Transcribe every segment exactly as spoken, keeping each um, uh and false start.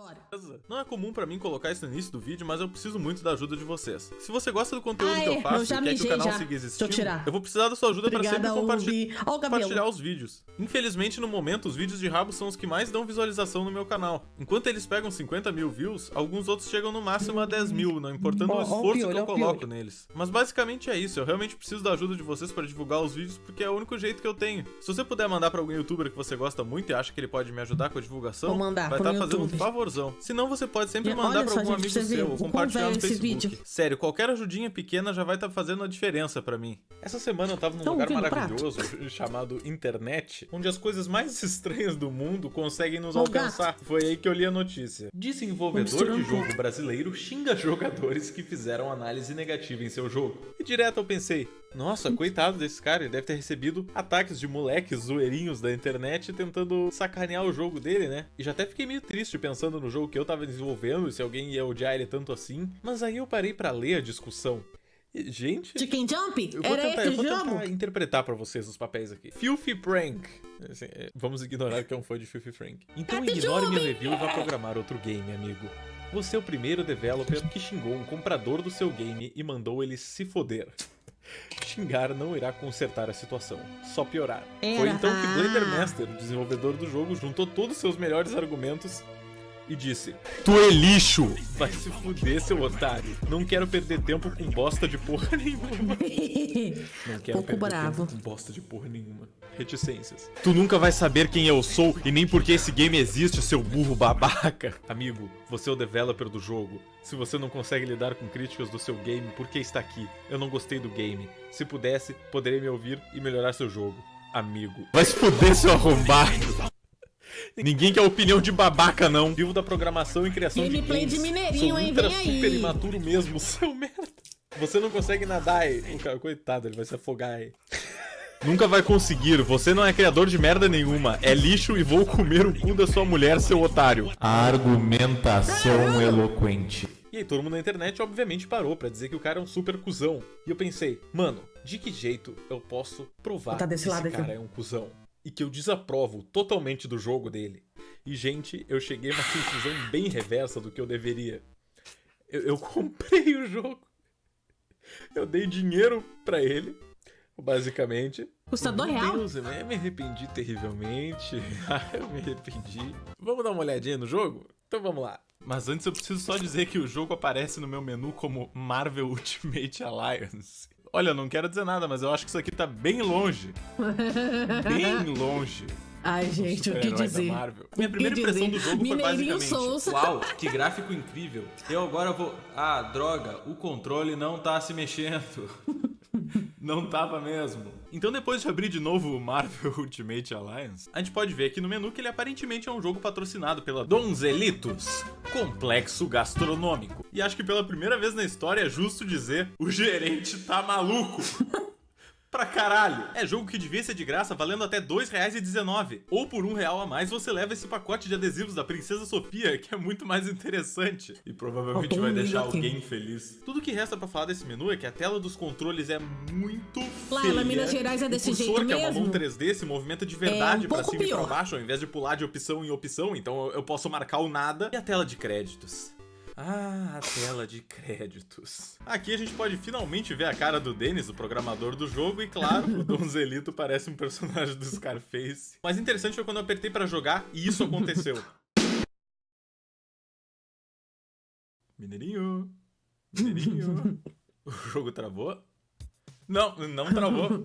Bora. Não é comum pra mim colocar isso no início do vídeo, mas eu preciso muito da ajuda de vocês. Se você gosta do conteúdo Ai, que eu faço eu e quer que o canal já. siga existindo, eu, eu vou precisar da sua ajuda Obrigada, pra sempre compartilhar, oh, compartilhar os vídeos. Infelizmente, no momento, os vídeos de rabo são os que mais dão visualização no meu canal. Enquanto eles pegam cinquenta mil views, alguns outros chegam no máximo a dez mil, não importando oh, o esforço oh, pior, que eu oh, coloco pior. neles. Mas basicamente é isso, eu realmente preciso da ajuda de vocês pra divulgar os vídeos, porque é o único jeito que eu tenho. Se você puder mandar pra algum youtuber que você gosta muito e acha que ele pode me ajudar com a divulgação, vai estar fazendo um favor. Se não, você pode sempre mandar para algum amigo seu ou compartilhar no Facebook. Sério, qualquer ajudinha pequena já vai estar fazendo a diferença para mim. Essa semana eu tava num lugar maravilhoso chamado internet, onde as coisas mais estranhas do mundo conseguem nos alcançar. Foi aí que eu li a notícia. Desenvolvedor de jogo brasileiro xinga jogadores que fizeram análise negativa em seu jogo. E direto eu pensei, nossa, coitado desse cara, ele deve ter recebido ataques de moleques zoeirinhos da internet tentando sacanear o jogo dele, né? E já até fiquei meio triste pensando no jogo que eu tava desenvolvendo e se alguém ia odiar ele tanto assim, mas aí eu parei pra ler a discussão. E, gente... Chicken Jump? Eu vou Era tentar, esse eu vou jogo? tentar interpretar pra vocês os papéis aqui. Filthy Frank. Assim, vamos ignorar que é um fã de Filthy Frank. Então ignore minha review e vá programar outro game, amigo. Você é o primeiro developer que xingou um comprador do seu game e mandou ele se foder. Xingar não irá consertar a situação, só piorar. Foi então que Blender Master, o desenvolvedor do jogo, juntou todos os seus melhores argumentos e disse: tu é lixo! Vai se fuder, seu otário. Não quero perder tempo com bosta de porra nenhuma. Não quero Pouco perder bravo. tempo com bosta de porra nenhuma. Reticências. Tu nunca vai saber quem eu sou e nem porque esse game existe, seu burro babaca. Amigo, você é o developer do jogo. Se você não consegue lidar com críticas do seu game, por que está aqui? Eu não gostei do game. Se pudesse, poderia me ouvir e melhorar seu jogo. Amigo. Vai se fuder, seu arrombado. Ninguém quer opinião de babaca, não. Vivo da programação e criação de games. Gameplay de mineirinho, hein? Vem aí. Sou ultra, super imaturo mesmo, seu merda. Você não consegue nadar, aí. Coitado, ele vai se afogar, aí. Nunca vai conseguir. Você não é criador de merda nenhuma. É lixo e vou comer o cu da sua mulher, seu otário. Argumentação eloquente. E aí, todo mundo na internet, obviamente, parou pra dizer que o cara é um super cuzão. E eu pensei, mano, de que jeito eu posso provar tá desse que lado esse cara aqui. é um cuzão? E que eu desaprovo totalmente do jogo dele. E, gente, eu cheguei a uma conclusão bem reversa do que eu deveria. Eu, eu comprei o jogo. Eu dei dinheiro pra ele, basicamente. Custa dois reais. Eu me arrependi terrivelmente. Eu me arrependi. Vamos dar uma olhadinha no jogo? Então vamos lá. Mas antes eu preciso só dizer que o jogo aparece no meu menu como Marvel Ultimate Alliance. Olha, eu não quero dizer nada, mas eu acho que isso aqui tá bem longe. Bem longe. Ai, gente, o que dizer? Marvel. Minha primeira impressão do jogo foi basicamente: uau, que gráfico incrível. Eu agora vou... Ah, droga, o controle não tá se mexendo. Não tava mesmo. Então depois de abrir de novo o Marvel Ultimate Alliance, a gente pode ver aqui no menu que ele aparentemente é um jogo patrocinado pela Donzelitos, complexo gastronômico. E acho que pela primeira vez na história é justo dizer: o gerente tá maluco. Pra caralho. É jogo que devia ser de graça, valendo até dois reais e dezenove centavos. Ou por um real a mais você leva esse pacote de adesivos da Princesa Sofia, que é muito mais interessante. E provavelmente vai deixar alguém feliz. Tudo que resta pra falar desse menu é que a tela dos controles é muito feia. Lá em Minas Gerais é desse jeito mesmo. O cursor, que é uma mão três D, se movimenta de verdade pra cima e pra baixo, ao invés de pular de opção em opção. Então eu posso marcar o nada. E a tela de créditos. Ah, a tela de créditos. Aqui a gente pode finalmente ver a cara do Denis, o programador do jogo, e claro, o Donzelito parece um personagem do Scarface. Mas interessante foi quando eu apertei pra jogar e isso aconteceu. Mineirinho, mineirinho. O jogo travou? Não, não travou.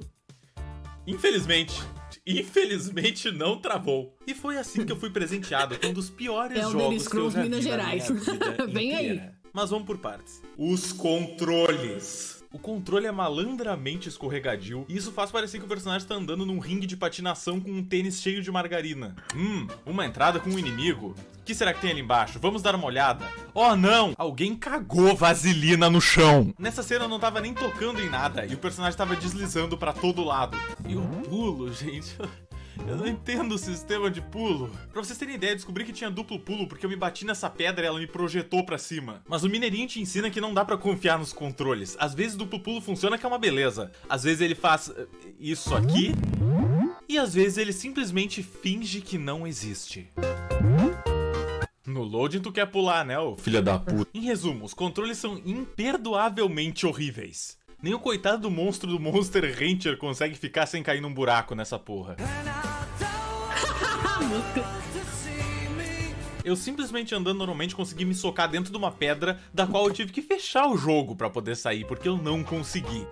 Infelizmente. Infelizmente não travou. E foi assim que eu fui presenteado com um dos piores é jogos que eu já vi Minas Gerais. Vem aí. Mas vamos por partes. Os controles. O controle é malandramente escorregadio e isso faz parecer que o personagem tá andando num ringue de patinação com um tênis cheio de margarina. Hum, uma entrada com um inimigo. O que será que tem ali embaixo? Vamos dar uma olhada. Oh não! Alguém cagou vaselina no chão. Nessa cena eu não tava nem tocando em nada e o personagem tava deslizando pra todo lado. E o pulo, gente... Eu não entendo o sistema de pulo. Pra vocês terem ideia, eu descobri que tinha duplo pulo porque eu me bati nessa pedra e ela me projetou pra cima. Mas o mineirinho te ensina que não dá pra confiar nos controles. Às vezes duplo pulo funciona, que é uma beleza. Às vezes ele faz isso aqui. E às vezes ele simplesmente finge que não existe. No loading tu quer pular, né, ô filha da puta. Em resumo, os controles são imperdoavelmente horríveis. Nem o coitado do monstro do Monster Rancher consegue ficar sem cair num buraco nessa porra. Eu simplesmente andando normalmente consegui me socar dentro de uma pedra, da qual eu tive que fechar o jogo pra poder sair, porque eu não consegui.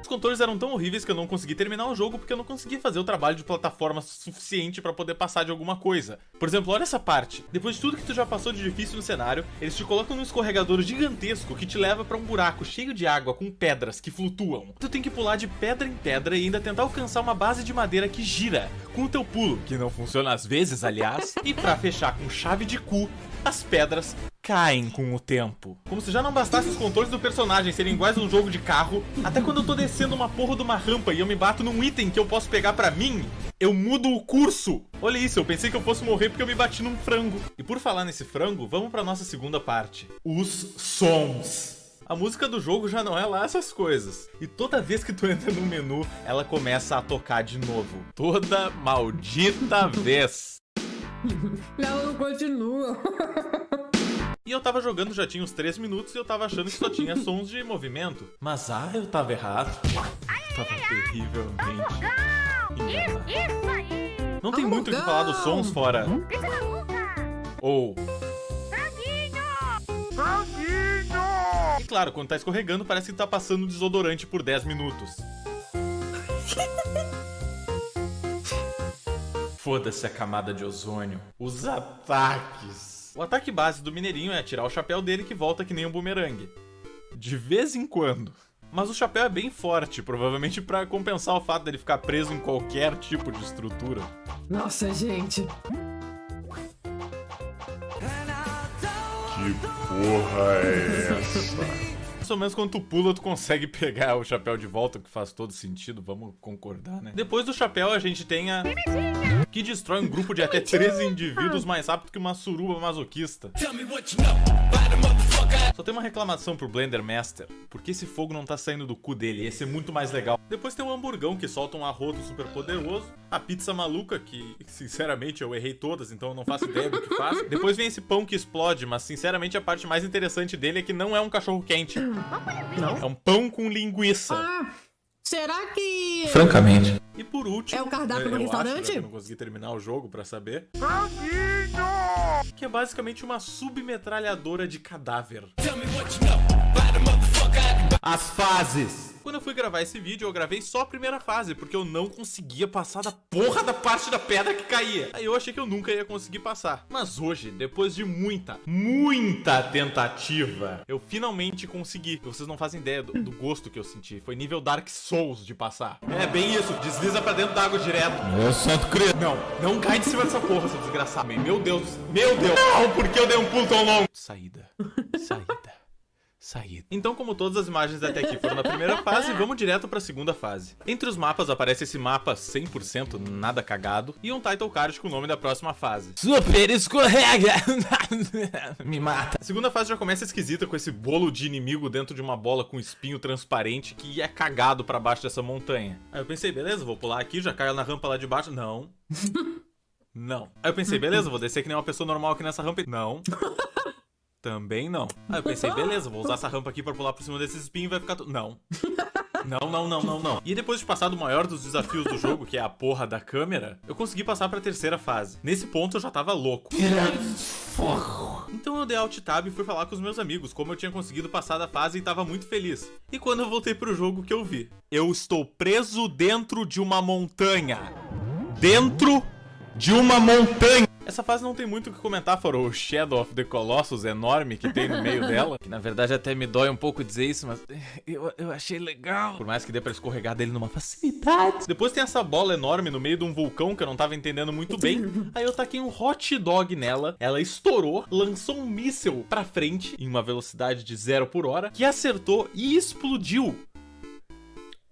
Os controles eram tão horríveis que eu não consegui terminar o jogo, porque eu não consegui fazer o trabalho de plataforma suficiente pra poder passar de alguma coisa. Por exemplo, olha essa parte. Depois de tudo que tu já passou de difícil no cenário, eles te colocam num escorregador gigantesco que te leva pra um buraco cheio de água com pedras que flutuam. Tu tem que pular de pedra em pedra e ainda tentar alcançar uma base de madeira que gira, com o teu pulo, que não funciona às vezes, aliás, e pra fechar com chave de cu, as pedras caem com o tempo. Como se já não bastasse os controles do personagem serem iguais a um jogo de carro, até quando eu tô descendo uma porra de uma rampa e eu me bato num item que eu posso pegar pra mim, eu mudo o curso. Olha isso, eu pensei que eu fosse morrer porque eu me bati num frango. E por falar nesse frango, vamos pra nossa segunda parte. Os sons. A música do jogo já não é lá essas coisas. E toda vez que tu entra no menu, ela começa a tocar de novo. Toda maldita vez. Ela não continua. E eu tava jogando, já tinha uns três minutos, e eu tava achando que só tinha sons de movimento. Mas ah, eu tava errado. Tava terrivelmente. Não tem muito o que falar dos sons fora. Ou... E claro, quando tá escorregando, parece que tá passando desodorante por dez minutos. Foda-se a camada de ozônio. Os ataques. O ataque base do mineirinho é atirar o chapéu dele que volta que nem um bumerangue. De vez em quando. Mas o chapéu é bem forte, provavelmente pra compensar o fato dele ficar preso em qualquer tipo de estrutura. Nossa, gente. Que porra é essa? Mais ou menos quando tu pula, tu consegue pegar o chapéu de volta, que faz todo sentido, vamos concordar, né? Depois do chapéu, a gente tem a... que destrói um grupo de até treze indivíduos mais rápido que uma suruba masoquista. Só tem uma reclamação pro Blender Master. Por que esse fogo não tá saindo do cu dele? Ia ser muito mais legal. Depois tem o hamburgão, que solta um arroto super poderoso. A pizza maluca, que sinceramente eu errei todas, então eu não faço ideia do que faço. Depois vem esse pão que explode, mas sinceramente a parte mais interessante dele é que não é um cachorro quente. Não. É um pão com linguiça. Ah, será que... Francamente. E por último... É o cardápio do restaurante? Acho, eu não consegui terminar o jogo pra saber. Que é basicamente uma submetralhadora de cadáver. As fases. Quando eu fui gravar esse vídeo, eu gravei só a primeira fase, porque eu não conseguia passar da porra da parte da pedra que caía. Aí eu achei que eu nunca ia conseguir passar. Mas hoje, depois de muita, muita tentativa, eu finalmente consegui. Vocês não fazem ideia do, do gosto que eu senti. Foi nível Dark Souls de passar. É bem isso, desliza pra dentro da água direto. Eu santo credo. Não, não cai de cima dessa porra, seu desgraçado. Meu Deus, meu Deus. Não, por que eu dei um pulo tão longo? Saída, saída. Saída. Então, como todas as imagens até aqui foram na primeira fase, vamos direto pra segunda fase. Entre os mapas aparece esse mapa cem por cento nada cagado e um title card com o nome da próxima fase. Super escorrega! Me mata. A segunda fase já começa esquisita com esse bolo de inimigo dentro de uma bola com espinho transparente que é cagado pra baixo dessa montanha. Aí eu pensei, beleza, vou pular aqui, já caio na rampa lá de baixo. Não. Não. Aí eu pensei, beleza, vou descer que nem uma pessoa normal aqui nessa rampa. Não. Também não. Aí eu pensei, beleza, vou usar essa rampa aqui pra pular por cima desses espinhos e vai ficar tudo. Não. Não, não, não, não, não. E depois de passar do maior dos desafios do jogo, que é a porra da câmera, eu consegui passar pra terceira fase. Nesse ponto eu já tava louco. Então eu dei alt tab e fui falar com os meus amigos como eu tinha conseguido passar da fase e tava muito feliz. E quando eu voltei pro jogo, que eu vi? Eu estou preso dentro de uma montanha. Dentro de uma montanha. Essa fase não tem muito o que comentar, fora o Shadow of the Colossus enorme que tem no meio dela. Que na verdade até me dói um pouco dizer isso, mas eu, eu achei legal. Por mais que dê pra escorregar dele numa facilidade. Depois tem essa bola enorme no meio de um vulcão que eu não tava entendendo muito bem. Aí eu taquei um hot dog nela, ela estourou, lançou um míssel pra frente em uma velocidade de zero por hora, que acertou e explodiu.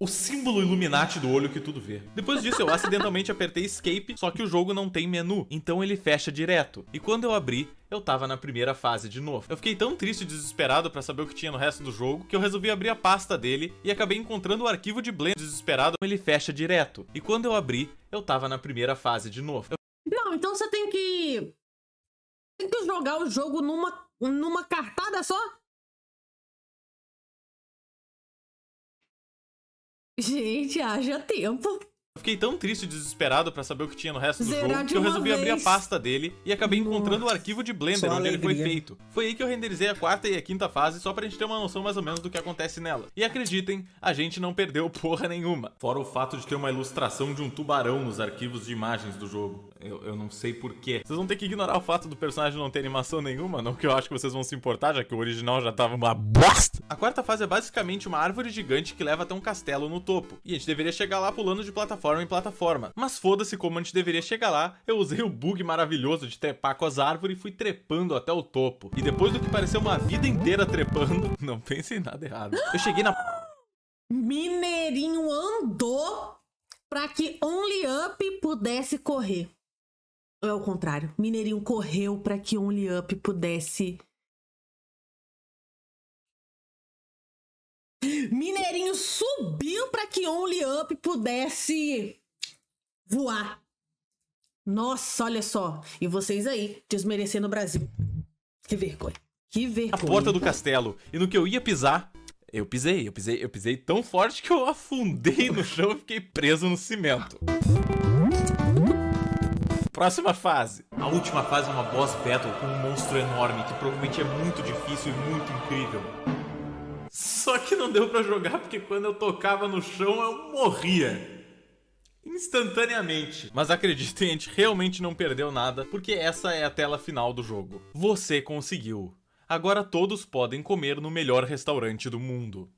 O símbolo Illuminati do olho que tudo vê. Depois disso, eu acidentalmente apertei escape, só que o jogo não tem menu, então ele fecha direto. E quando eu abri, eu tava na primeira fase de novo. Eu fiquei tão triste e desesperado pra saber o que tinha no resto do jogo, que eu resolvi abrir a pasta dele e acabei encontrando o arquivo de Blender. Desesperado, ele fecha direto. E quando eu abri, eu tava na primeira fase de novo. Eu... Não, então você tem que... Tem que jogar o jogo numa, numa cartada só? Gente, haja tempo. Eu fiquei tão triste e desesperado pra saber o que tinha no resto do Zerar jogo que eu resolvi vez. abrir a pasta dele e acabei Nossa. encontrando o arquivo de Blender só onde alegria. ele foi feito. Foi aí que eu renderizei a quarta e a quinta fase só pra gente ter uma noção mais ou menos do que acontece nela. E acreditem, a gente não perdeu porra nenhuma. Fora o fato de ter uma ilustração de um tubarão nos arquivos de imagens do jogo. Eu, eu não sei porquê. Vocês vão ter que ignorar o fato do personagem não ter animação nenhuma, não que eu acho que vocês vão se importar, já que o original já tava uma bosta. A quarta fase é basicamente uma árvore gigante que leva até um castelo no topo. E a gente deveria chegar lá pulando de plataforma em plataforma. Mas foda-se como a gente deveria chegar lá, eu usei o bug maravilhoso de trepar com as árvores e fui trepando até o topo. E depois do que pareceu uma vida inteira trepando, não pensei em nada errado. Eu cheguei na... Mineirinho andou pra que Only Up pudesse correr. É o contrário. Mineirinho correu para que Only Up pudesse... Mineirinho subiu para que Only Up pudesse voar. Nossa, olha só. E vocês aí, desmerecendo o Brasil. Que vergonha. Que vergonha. A porta do castelo. E no que eu ia pisar... Eu pisei, eu pisei, eu pisei tão forte que eu afundei no chão e fiquei preso no cimento. Próxima fase. A última fase é uma boss battle com um monstro enorme que provavelmente é muito difícil e muito incrível. Só que não deu pra jogar porque quando eu tocava no chão eu morria. Instantaneamente. Mas acreditem, a gente realmente não perdeu nada porque essa é a tela final do jogo. Você conseguiu. Agora todos podem comer no melhor restaurante do mundo.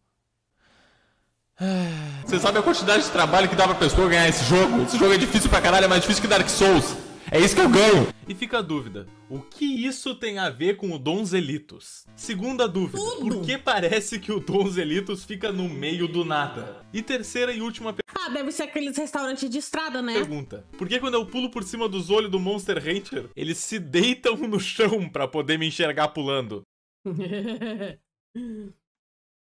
Você sabe a quantidade de trabalho que dá pra pessoa ganhar esse jogo? Esse jogo é difícil pra caralho, é mais difícil que Dark Souls. É isso que eu ganho! E fica a dúvida, o que isso tem a ver com o Donzelitos? Segunda dúvida, Tudo. por que parece que o Donzelitos fica no meio do nada? E terceira e última pergunta... Ah, deve ser aqueles restaurantes de estrada, né? Pergunta, por que quando eu pulo por cima dos olhos do Monster Rancher, eles se deitam no chão pra poder me enxergar pulando?